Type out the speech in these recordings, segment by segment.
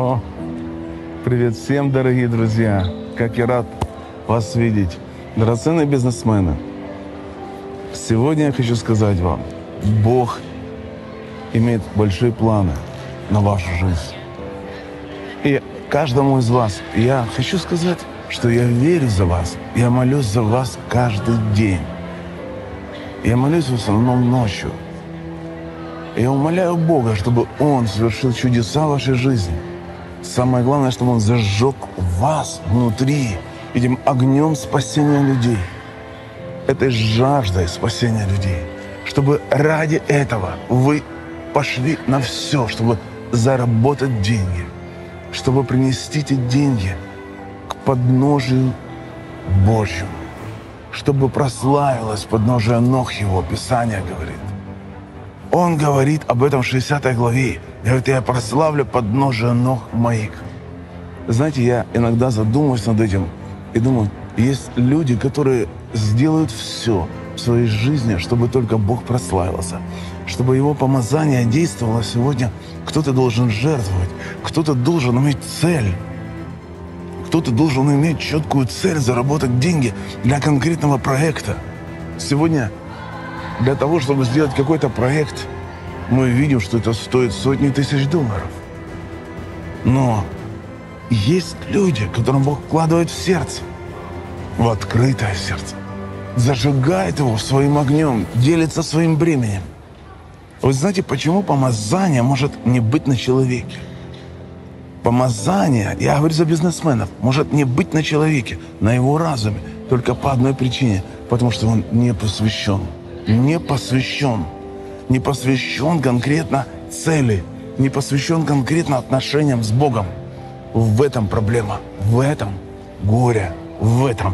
О, привет всем, дорогие друзья! Как я рад вас видеть, драгоценные бизнесмены! Сегодня я хочу сказать вам, Бог имеет большие планы на вашу жизнь. И каждому из вас я хочу сказать, что я верю за вас, я молюсь за вас каждый день. Я молюсь в основном ночью. Я умоляю Бога, чтобы Он совершил чудеса в вашей жизни. Самое главное, чтобы Он зажег вас внутри этим огнем спасения людей, этой жаждой спасения людей, чтобы ради этого вы пошли на все, чтобы заработать деньги, чтобы принести эти деньги к подножию Божьему, чтобы прославилось подножие ног Его, Писание говорит. Он говорит об этом в 60 главе. Говорит, я прославлю подножие ног моих. Знаете, я иногда задумываюсь над этим и думаю, есть люди, которые сделают все в своей жизни, чтобы только Бог прославился, чтобы Его помазание действовало сегодня. Кто-то должен жертвовать, кто-то должен иметь цель, кто-то должен иметь четкую цель заработать деньги для конкретного проекта. Сегодня для того, чтобы сделать какой-то проект, мы видим, что это стоит сотни тысяч долларов. Но есть люди, которым Бог вкладывает в сердце, в открытое сердце, зажигает его своим огнем, делится своим бременем. Вы знаете, почему помазание может не быть на человеке? Помазание, я говорю за бизнесменов, может не быть на человеке, на его разуме, только по одной причине, потому что он не посвящен. Не посвящен конкретно цели, не посвящен конкретно отношениям с Богом. В этом проблема, в этом горе, в этом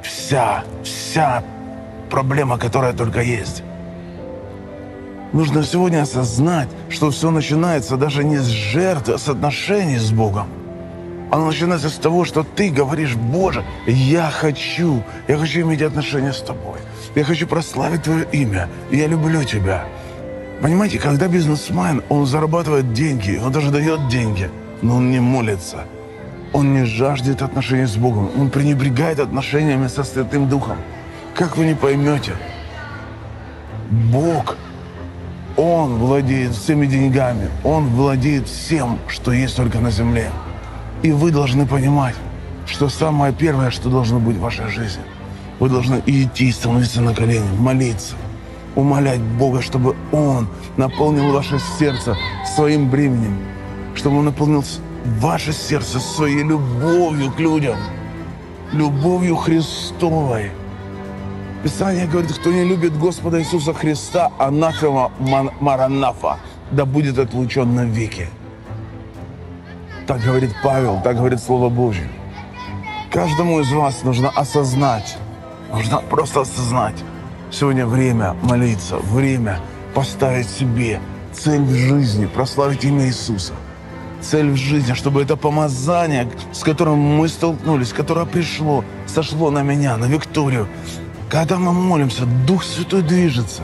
вся проблема, которая только есть. Нужно сегодня осознать, что все начинается даже не с жертвы, а с отношений с Богом. Оно начинается с того, что ты говоришь, Боже, я хочу иметь отношения с Тобой. Я хочу прославить Твое имя. Я люблю Тебя. Понимаете, когда бизнесмен, он зарабатывает деньги, он даже дает деньги, но он не молится. Он не жаждет отношений с Богом. Он пренебрегает отношениями со Святым Духом. Как вы не поймете, Бог, Он владеет всеми деньгами. Он владеет всем, что есть только на земле. И вы должны понимать, что самое первое, что должно быть в вашей жизни, вы должны идти, становиться на колени, молиться, умолять Бога, чтобы Он наполнил ваше сердце своим бременем, чтобы Он наполнил ваше сердце своей любовью к людям, любовью Христовой. Писание говорит, кто не любит Господа Иисуса Христа, анафема маранафа, да будет отлучен навеки. Так говорит Павел, так говорит Слово Божье. Каждому из вас нужно просто осознать. Сегодня время молиться, время поставить себе цель в жизни, прославить имя Иисуса. Цель в жизни, чтобы это помазание, с которым мы столкнулись, которое пришло, сошло на меня, на Викторию. Когда мы молимся, Дух Святой движется.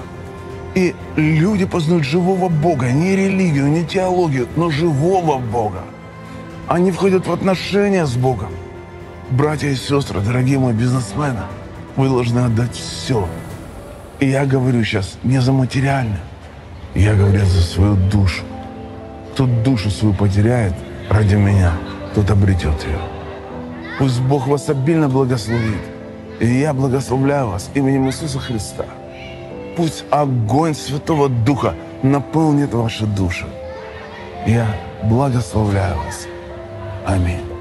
И люди познают живого Бога, не религию, не теологию, но живого Бога. Они входят в отношения с Богом. Братья и сестры, дорогие мои бизнесмены, вы должны отдать все. И я говорю сейчас не за материальное, я говорю за свою душу. Кто душу свою потеряет ради меня, тот обретет ее. Пусть Бог вас обильно благословит. И я благословляю вас именем Иисуса Христа. Пусть огонь Святого Духа наполнит ваши души. Я благословляю вас. Аминь.